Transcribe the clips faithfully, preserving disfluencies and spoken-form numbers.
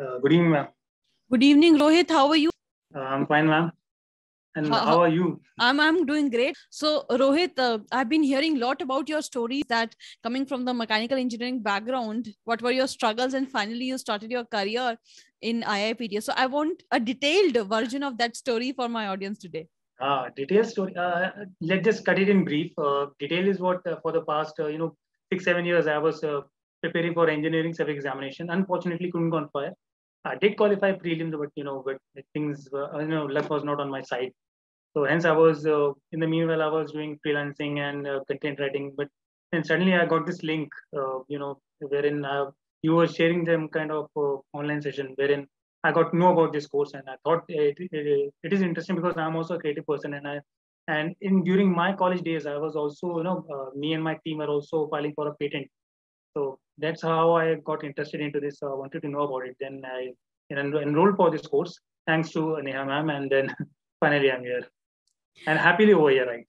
Uh, good evening, ma'am. Good evening, Rohit. How are you? Uh, I'm fine, ma'am. And how, how are you? I'm I'm doing great. So Rohit, uh, I've been hearing a lot about your stories that coming from the mechanical engineering background, what were your struggles and finally you started your career in I I P T. So I want a detailed version of that story for my audience today. Ah, detailed story. Uh, let's just cut it in brief. Uh, detail is what uh, for the past, uh, you know, six, seven years I was uh, preparing for engineering self-examination. Unfortunately, couldn't go on fire. I did qualify prelims, but you know, but things, were, you know, luck was not on my side. So hence I was, uh, in the meanwhile, I was doing freelancing and uh, content writing, but then suddenly I got this link, uh, you know, wherein uh, you were sharing them kind of uh, online session wherein I got to know about this course. And I thought it, it, it is interesting because I'm also a creative person. And I, and in during my college days, I was also, you know, uh, me and my team are also filing for a patent. So that's how I got interested into this. I wanted to know about it. Then I en enrolled for this course, thanks to Neha ma'am. And then finally I'm here. And happily over here, right?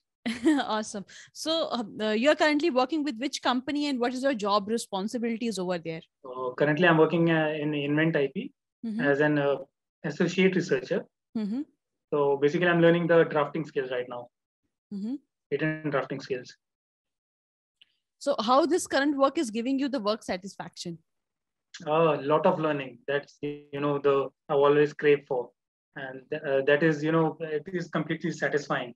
Awesome. So uh, you're currently working with which company and what is your job responsibilities over there? Uh, currently, I'm working uh, in Invent I P mm-hmm. as an uh, associate researcher. Mm-hmm. So basically, I'm learning the drafting skills right now. Mm-hmm. Patent drafting skills. So how this current work is giving you the work satisfaction? A uh, lot of learning. That's, you know, the I've always craved for. And uh, that is, you know, it is completely satisfying.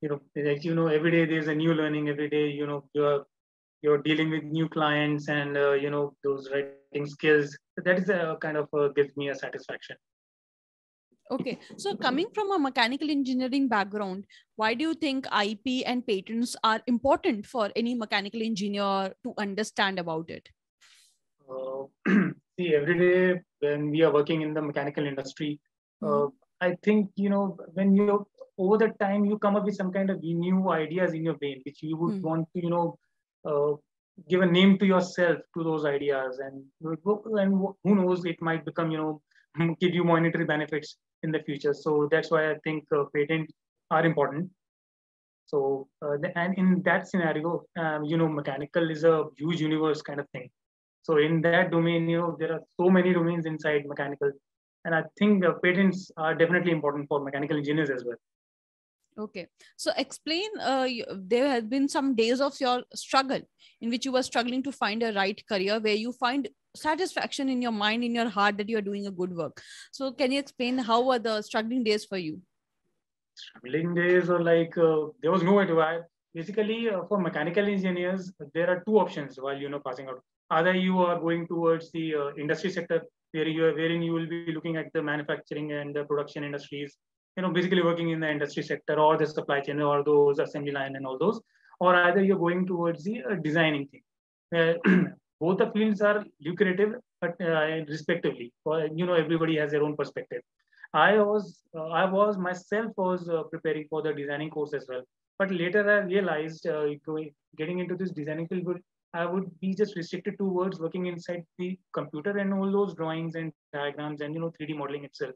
You know, like, you know, every day there's a new learning. Every day, you know, you're you're dealing with new clients and, uh, you know, those writing skills. That is a kind of uh, gives me a satisfaction. Okay. So coming from a mechanical engineering background, why do you think I P and patents are important for any mechanical engineer to understand about it? Uh, see, every day when we are working in the mechanical industry, Uh, I think, you know, when you, over the time, you come up with some kind of new ideas in your brain, which you would mm. want to, you know, uh, give a name to yourself, to those ideas. And, and who knows, it might become, you know, give you monetary benefits in the future. So that's why I think uh, patents are important. So, uh, the, and in that scenario, um, you know, mechanical is a huge universe kind of thing. So in that domain, you know, there are so many domains inside mechanical. And I think uh, patents are definitely important for mechanical engineers as well. Okay. So explain, uh, you, there have been some days of your struggle in which you were struggling to find a right career where you find satisfaction in your mind, in your heart that you are doing a good work. So can you explain how were the struggling days for you? Struggling days are like, uh, there was no way to add. Basically, uh, for mechanical engineers, there are two options while, you know, passing out. Either you are going towards the uh, industry sector, where you are, wherein you will be looking at the manufacturing and the production industries, you know, basically working in the industry sector or the supply chain or those assembly line and all those, or either you're going towards the uh, designing thing. Uh, both the fields are lucrative, but uh, respectively, or, you know, everybody has their own perspective. I was, uh, I was myself was uh, preparing for the designing course as well, but later I realized uh, getting into this designing field, I would be just restricted towards working inside the computer and all those drawings and diagrams and, you know, three D modeling itself.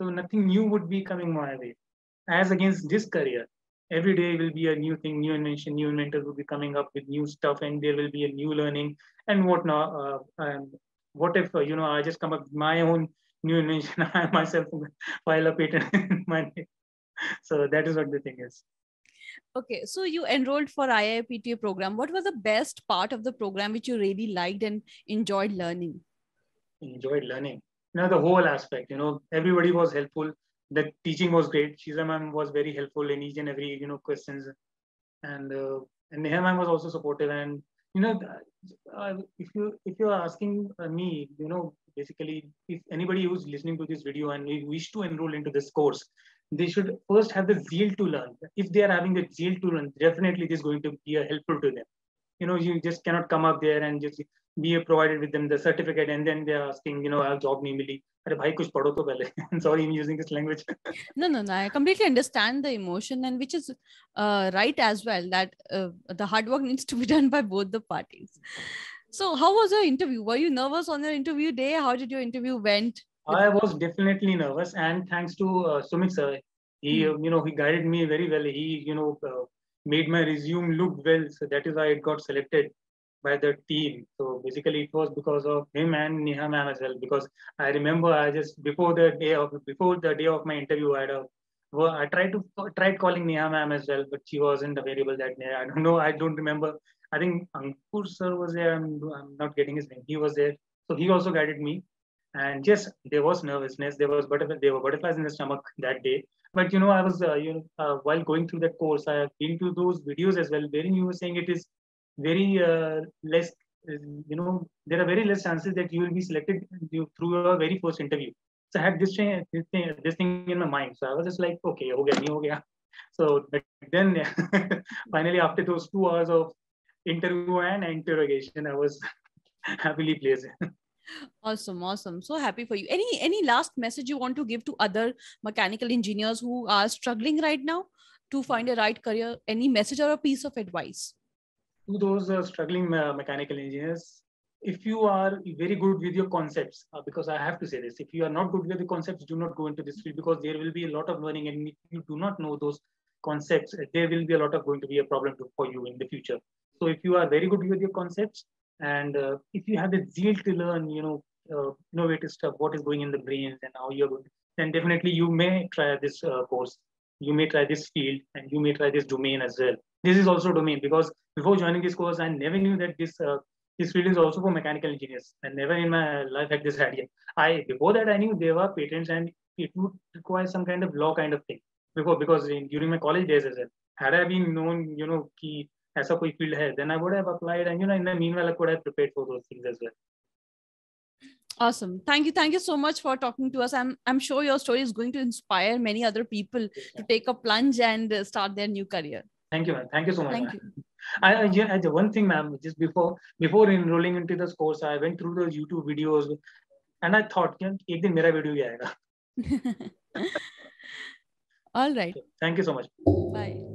So nothing new would be coming my way. As against this career, every day will be a new thing, new invention, new inventors will be coming up with new stuff and there will be a new learning and whatnot. Uh, and what if, uh, you know, I just come up with my own new invention, I myself file a patent in my name. So that is what the thing is. Okay, so you enrolled for I I P T program. What was the best part of the program which you really liked and enjoyed learning? Enjoyed learning. Now the whole aspect, you know, everybody was helpful. The teaching was great. Shiza ma'am was very helpful in each and every, you know, questions. And, uh, and Neha ma'am was also supportive. And, you know, uh, if you, if you're asking me, you know, basically, if anybody who's listening to this video and we wish to enroll into this course, they should first have the zeal to learn. If they are having the zeal to learn, definitely this is going to be helpful to them. You know, you just cannot come up there and just be provided with them the certificate and then they're asking, you know, I'll job me mili. I'm sorry, I'm using this language. No, no, no. I completely understand the emotion and which is uh, right as well that uh, the hard work needs to be done by both the parties. So how was your interview? Were you nervous on your interview day? How did your interview went? I was definitely nervous, and thanks to uh, Sumit sir, he mm. you know he guided me very well. He you know uh, made my resume look well, so that is why it got selected. by the team. So basically it was because of him and Neha ma'am as well, because I remember I just before the day of before the day of my interview, I had a, well, I tried to tried calling Neha ma'am as well, but she wasn't available that day. I don't know. I don't remember. I think Ankur sir was there. I'm, I'm not getting his name. He was there. So he also guided me. And yes, there was nervousness. There was butterflies. There were butterflies in the stomach that day. But you know, I was uh, you know, uh, while going through that course, I have been to those videos as well, wherein you were saying it is very uh, less. You know, there are very less chances that you will be selected through a very first interview. So I had this thing, this thing, this thing in my mind. So I was just like, okay, okay, okay. So but then finally, after those two hours of interview and interrogation, I was happily placed. Awesome, awesome. So happy for you. Any any last message you want to give to other mechanical engineers who are struggling right now to find a right career? Any message or a piece of advice? To those uh, struggling uh, mechanical engineers, if you are very good with your concepts, uh, because I have to say this, if you are not good with the concepts, do not go into this field, because there will be a lot of learning, and if you do not know those concepts, there will be a lot of going to be a problem to, for you in the future. So if you are very good with your concepts, and uh, if you have the zeal to learn, you know, uh, innovative stuff, what is going in the brains and how you're going, then definitely you may try this uh, course. You may try this field, and you may try this domain as well. This is also domain, because before joining this course, I never knew that this uh, this field is also for mechanical engineers. I never in my life had this idea. I before that I knew there were patents, and it would require some kind of law kind of thing. Before, because in, during my college days as well, had I been known, you know, ki, aisa koi field hai, then I would have applied, and you know, in the meanwhile, I could have prepared for those things as well. Awesome. Thank you. Thank you so much for talking to us. I'm, I'm sure your story is going to inspire many other people to take a plunge and start their new career. Thank you, ma'am. Thank you so much. Thank you. I, I, I, one thing, ma'am, just before before enrolling into this course, I went through those YouTube videos, and I thought, you know, ek din mera video bhi aayega. All right. Thank you so much. Bye.